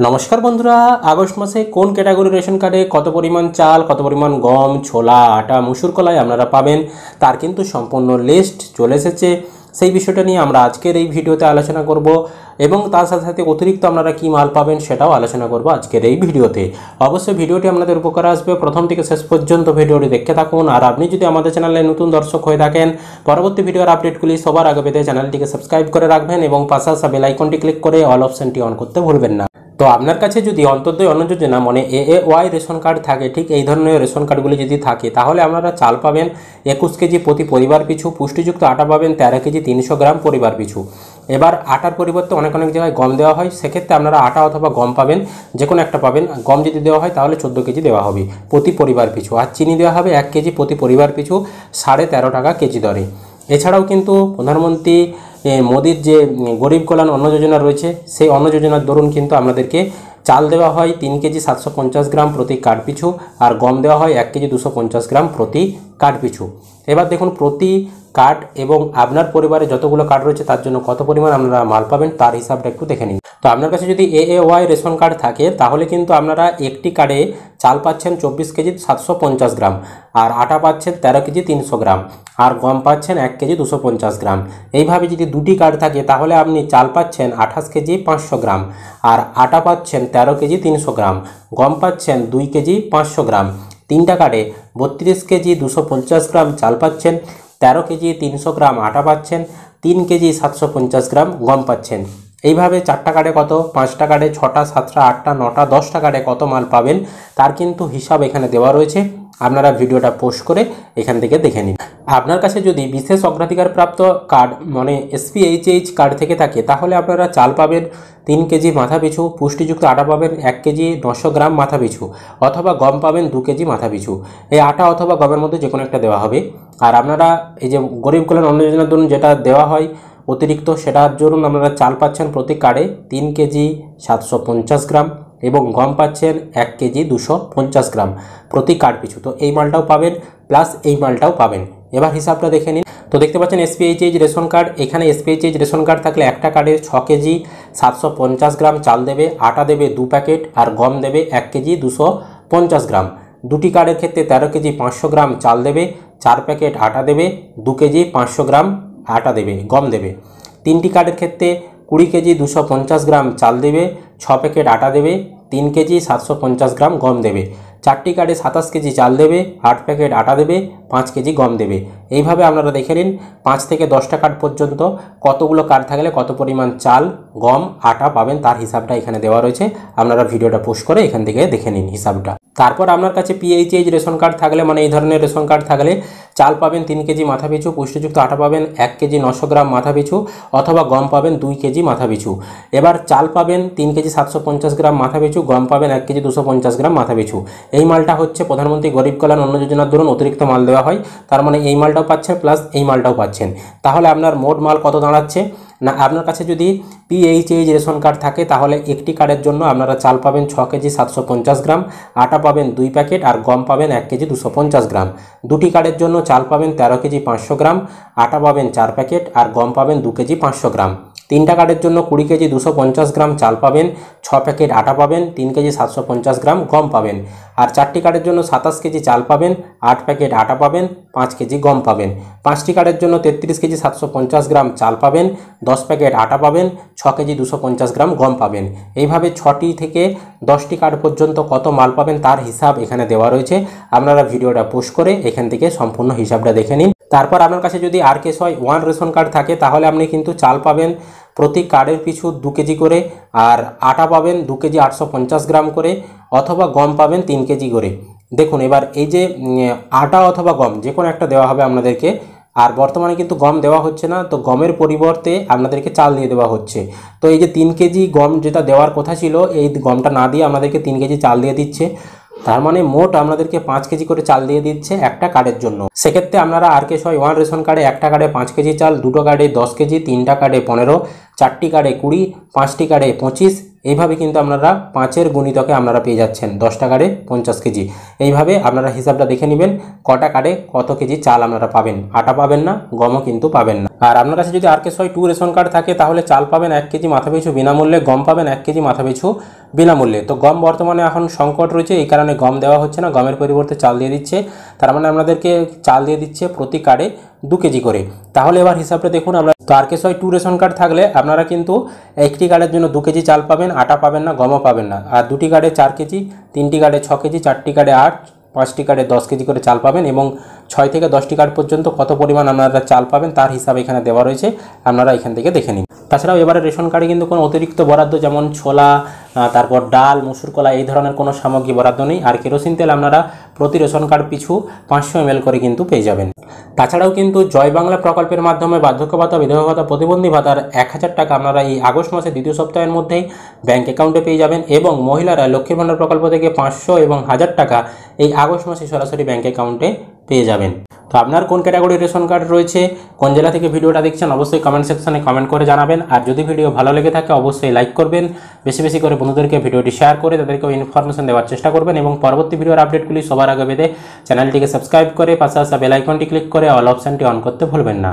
नमस्कार बंधुरा आगस्ट मासे कोन कैटागरि रेशन कार्डे कत परिमाण चाल कत परिमाण गम छोला आटा मुसुर कलाई आपनारा पाबेन तार किन्तु सम्पूर्ण लिस्ट चले एसेछे सेई विषयटा निये आमरा आजकेर एई भिडियोते आलोचना करब एबं तार साथे साथे अतिरिक्त आपनारा कि माल पाबेन सेटाओ आलोचना करब आजकेर एई भिडियोते। अवश्य भिडियोटी आपनादेर उपकार आसबे प्रथम थेके शेष पर्यन्त भिडियोटी देखते थाकुन और आपनि जोदि आमादेर चैनेले नतून दर्शक हये थाकेन परबर्ती भिडियोर आपडेटगुली सबार आगे पेते चैनलटिके सबस्क्राइब करे राखबेन एबं पाशे आसा बेल आइकनटी क्लिक करे अल अपशनटी अन करते भुलबेन ना। तो आपनार काछे जोदि अंत्योदय अन्न योजना मने AAY रेशन कार्ड थाके ठीक एई धरनेर रेशन कार्डगुली जोदि थाके ताहले आपनारा चाल पाबेन 21 केजी प्रति परिवार पिछु, पुष्टियुक्त आटा पाबेन 13 केजी 300 ग्राम परिवार पिछु। एबार आटार परिवर्ते अनेक अनेक जगह गम देवा हय सेक्षेत्रे आपनारा आटा अथवा गम पाबेन जेकोनो एकटा पाबेन। गम जोदि देवा हय ताहले 14 केजी देवा हबे प्रति परिवार पिछु और चीनी देवा हबे 1 केजी प्रति परिवार पिछु 13.5 টাকা কেজি দরে। এছাড়াও কিন্তু প্রধানমন্ত্রী मोदीर जे गरीब कल्याण अन्न योजना रही है से अन्न योजनार दरुन किन्तु आपनादेरके चाल देवा हय 3 केजी 750 ग्राम प्रति कार्ड पिछु और गम देवा हय 1 केजी 250 ग्राम प्रति कार्ड पिछु। एबार देखुन प्रति कार्ड एवं आपनार परिवारे जतगुलो कार्ड रयेछे तार जोन्नो कत परिमाण आपनारा माल पाबेन तार हिसाबटा एकटु देखे निन। तो आपनार काछे जोदि AAY रेशन कार्ड थाके ताहले किन्तु आपनारा एकटी कार्डे चाल पाच्छेन 24 केजी 750 ग्राम और आटा पाच्छेन 13 केजी 300 ग्राम और गम पाच्छेन 1 केजी 250 ग्राम। एइभावे जोदि दुटी कार्ड थाके ताहले आपनि चाल पाच्छेन 28 केजी 500 ग्राम और आटा पाच्छेन 13 केजी 300 ग्राम, गम पाच्छेन 2 केजी 500 ग्राम। तीनटा कार्डे 32 केजी 250 ग्राम चाल पाच्छेन, 13 केजी 300 ग्राम आटा पाच्छेन, 3 केजी 750 ग्राम गम पाच्छेन। এইভাবে 4টা কার্ডে কত, 5টা কার্ডে 6টা 7টা 8টা 9টা 10টা কার্ডে কত মাল পাবেন তার কিন্তু হিসাব এখানে দেওয়া রয়েছে। আপনারা ভিডিওটা পোস্ট করে এখান থেকে দেখে নিন। আপনার কাছে যদি বিশেষ অগ্রাধিকার প্রাপ্ত কার্ড মানে SPHH কার্ড থেকে থাকে তাহলে আপনারা চাল পাবেন 3 কেজি মাথা পিছু, পুষ্টিযুক্ত আটা পাবেন 1 কেজি 900 গ্রাম মাথা পিছু অথবা গম পাবেন 2 কেজি মাথা পিছু। এই আটা অথবা গমের মধ্যে যে কোনো একটা দেওয়া হবে। আর আপনারা এই যে গরিব কল্যাণ অন্ন যোজনার জন্য যেটা দেওয়া হয় अतिरिक्त सेटार जोरुन आपनारा चाल पाच्छेन प्रति कार्डे 3 केजी 750 ग्राम एवं गम पाच्छेन 1 केजी 250 ग्राम प्रति कार्ड पिछु। तो एई मालटाओ पाबेन प्लस एई मालटाओ पाबेन। एबार हिसाबटा देखे निन। तो देखते पाच्छेन SPHH रेशन कार्ड एखाने SPHH रेशन कार्ड थाकले एकटा कार्डे 6 केजी 750 ग्राम चाल देबे, आटा देबे 2 প্যাকেট और गम देबे 1 কেজি 250 গ্রাম। दुटी कार्डेर क्षेत्रे 13 केजी 500 ग्राम चाल देबे, 4 প্যাকেট आटा देबे, 2 কেজি 500 গ্রাम आटा देवे, गम देवे। तीनटी कार्डर क्षेत्रे 20 केजी 250 ग्राम चाल देवे, 6 প্যাকেট आटा देवे, 3 केजी 750 ग्राम गम देवे। 4टी कार्डे 27 केजी चाल देवे, 8 প্যাকেট आटा देवे, 5 केजी गम देवे। এইভাবে আপনারা দেখে নিন 5 থেকে 10টা কার্ড পর্যন্ত কতগুলো কার্ড থাকলে কত পরিমাণ চাল গম আটা পাবেন তার হিসাবটা এখানে দেওয়া রয়েছে। আপনারা ভিডিওটা পোস্ট করে এখান থেকে দেখে নিন হিসাবটা। তারপর আপনার কাছে PHH রেশন কার্ড থাকলে মানে এই ধরনের রেশন কার্ড থাকলে চাল পাবেন 3 কেজি মাথা পিছু, পুষ্টিযুক্ত আটা পাবেন 1 কেজি 900 গ্রাম মাথা পিছু অথবা গম পাবেন 2 কেজি মাথা পিছু। এবার চাল পাবেন 3 কেজি 750 গ্রাম মাথা পিছু, গম পাবেন 1 কেজি 250 গ্রাম মাথা পিছু। এই মালটা হচ্ছে প্রধানমন্ত্রী গরিব কল্যাণ অন্ন যোজনার দরুন অতিরিক্ত মাল দেওয়া হয় তার মানে এই মালটাও পাচ্ছেন প্লাস এই মালটাও পাচ্ছেন। তাহলে আপনার মোট মাল কত দাঁড়াচ্ছে না আপনার কাছে যদি PHH রেশন কার্ড থাকে তাহলে একটি কার্ডের জন্য আপনারা চাল পাবেন 6 কেজি 750 গ্রাম, আটা পাবেন 2 প্যাকেট আর গম পাবেন 1 কেজি 250 গ্রাম। দুটি কার্ডের জন্য চাল পাবেন 13 কেজি 500 গ্রাম, আটা পাবেন 4 প্যাকেট আর গম পাবেন 2 কেজি 500 গ্রাম। তিনটা কার্ডের জন্য 20 কেজি 250 গ্রাম চাল পাবেন, 6 প্যাকেট আটা পাবেন, 3 কেজি 750 গ্রাম গম পাবেন আর 4টি কার্ডের জন্য 27 কেজি চাল পাবেন, 8 প্যাকেট আটা পাবেন, 5 কেজি গম পাবেন। 5টি কার্ডের জন্য 33 কেজি 750 গ্রাম চাল পাবেন, 10 প্যাকেট আটা পাবেন, 6 কেজি 250 গ্রাম গম পাবেন। এইভাবে 6টি থেকে 10টি কার্ড পর্যন্ত কত মাল পাবেন তার হিসাব এখানে দেওয়া রয়েছে। আপনারা ভিডিওটা পোস্ট করে এখান থেকে সম্পূর্ণ হিসাবটা দেখে নিন। তারপর আপনার কাছে যদি RKSY1 রেশন কার্ড থাকে তাহলে আপনি কিন্তু চাল পাবেন প্রতি কার্ডের পিছু 2 কেজি করে আর আটা পাবেন 2 কেজি 850 গ্রাম করে অথবা গম পাবেন 3 কেজি করে। দেখুন এবার এই যে আটা অথবা গম যে কোনো একটা দেওয়া হবে আপনাদেরকে আর বর্তমানে কিন্তু গম দেওয়া হচ্ছে না তো গমের পরিবর্তে আপনাদেরকে চাল দিয়ে দেওয়া হচ্ছে। তো এই যে 3 কেজি গম যেটা দেওয়ার কথা ছিল এই গমটা না দিয়ে আপনাদেরকে 3 কেজি চাল দিয়ে দিচ্ছে তার মানে মোট আপনাদেরকে 5 কেজি করে চাল দিয়ে দিচ্ছে একটা কার্ডের জন্য। সেক্ষেত্রে আপনারা RKSY1 রেশন কার্ডে একটা কার্ডে 5 কেজি চাল, 2টো কার্ডে 10 কেজি, 3টা কার্ডে 15, 4টি কার্ডে 20, 5টি কার্ডে 25। এইভাবে কিন্তু আপনারা 5-এর গুণিতকে আপনারা পেয়ে যাচ্ছেন 10টা কার্ডে 50 কেজি। এইভাবে আপনারা হিসাবটা দেখে নেবেন কটা কার্ডে কত কেজি চাল আপনারা পাবেন, আটা পাবেন না, গমও কিন্তু পাবেন না। আর আপনার কাছে যদি RKSY2 রেশন কার্ড থাকে তাহলে চাল পাবেন 1 কেজি মাথা পিছু বিনামূল্যে, গম পাবেন 1 কেজি মাথা পিছু বিনামূল্যে। তো গম বর্তমানে এখন সংকট রয়েছে, এই কারণে গম দেওয়া হচ্ছে না, গমের পরিবর্তে চাল দিয়ে দিচ্ছে। তার মানে আমাদেরকে চাল দিয়ে দিচ্ছে প্রতি কার্ডে 2 কেজি করে। তাহলে এবার হিসাবটা দেখুন আমরা। তো rksy2 রেশন কার্ড থাকলে আপনারা কিন্তু একটি কার্ডের জন্য 2 কেজি চাল পাবেন, আটা পাবেন না, গমও পাবেন না। আর 2টি কার্ডে 4 কেজি, 3টি কার্ডে 6 কেজি, 4টি কার্ডে 8, 5টি কার্ডে 10 কেজি করে চাল পাবেন এবং 6 থেকে 10টি কার্ড পর্যন্ত কত পরিমাণ আপনারা চাল পাবেন তার হিসাব এখানে দেওয়া রয়েছে, আপনারা এখান থেকে দেখে নিন। তাছাড়াও এবারে রেশন কার্ডে কিন্তু কোনো অতিরিক্ত বরাদ্দ যেমন ছোলা, তারপর ডাল, মসুর কলা এই ধরনের কোনো সামগ্রী বরাদ্দ নেই। আর কেরোসিন তেল আপনারা প্রতি রেশন কার্ড পিছু 500 ml করে কিন্তু পেয়ে যাবেন। তাছাড়াও কিন্তু জয় বাংলা প্রকল্পের মাধ্যমে বার্ধক্য ভাতা, বিধবা ভাতা, প্রতিবন্ধী ভাতার 1000 টাকা আপনারা এই আগস্ট মাসের 2য় সপ্তাহের মধ্যেই ব্যাঙ্ক অ্যাকাউন্টে পেয়ে যাবেন এবং মহিলারা লক্ষ্মীর ভাণ্ডার প্রকল্প থেকে 500 এবং 1000 টাকা এই আগস্ট মাসে সরাসরি ব্যাঙ্ক অ্যাকাউন্টে পেয়ে যাবেন। তো আপনার কোন ক্যাটাগরির রেশন কার্ড রয়েছে, কোন জেলা থেকে ভিডিওটা দেখছেন অবশ্যই কমেন্ট সেকশনে কমেন্ট করে জানাবেন। আর যদি ভিডিও ভালো লেগে থাকে অবশ্যই লাইক করবেন, বেশি বেশি করে বন্ধুদেরকে ভিডিওটি শেয়ার করে তাদেরকেও ইনফরমেশন দেওয়ার চেষ্টা করবেন এবং পরবর্তী ভিডিওর আপডেটগুলি সবার আগে পেতে চ্যানেলটিকে সাবস্ক্রাইব করে পাশে আসা বেল আইকনটি ক্লিক করে অল অপশানটি অন করতে ভুলবেন না।